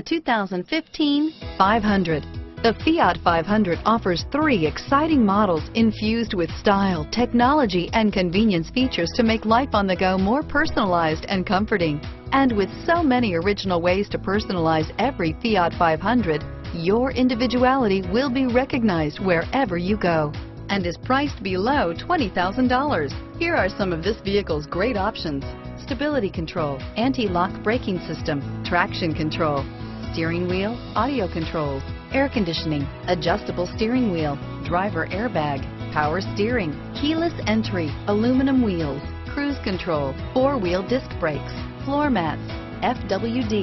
The 2015 500. The Fiat 500 offers three exciting models infused with style, technology, and convenience features to make life on the go more personalized and comforting. And with so many original ways to personalize every Fiat 500, your individuality will be recognized wherever you go, and is priced below $20,000. Here are some of this vehicle's great options: stability control, anti-lock braking system, traction control, steering wheel audio controls, air conditioning, adjustable steering wheel, driver airbag, power steering, keyless entry, aluminum wheels, cruise control, four-wheel disc brakes, floor mats, FWD,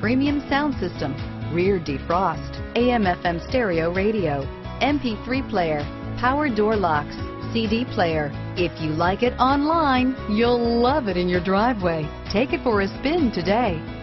premium sound system, rear defrost, AM/FM stereo radio, MP3 player, power door locks, CD player. If you like it online, you'll love it in your driveway. Take it for a spin today.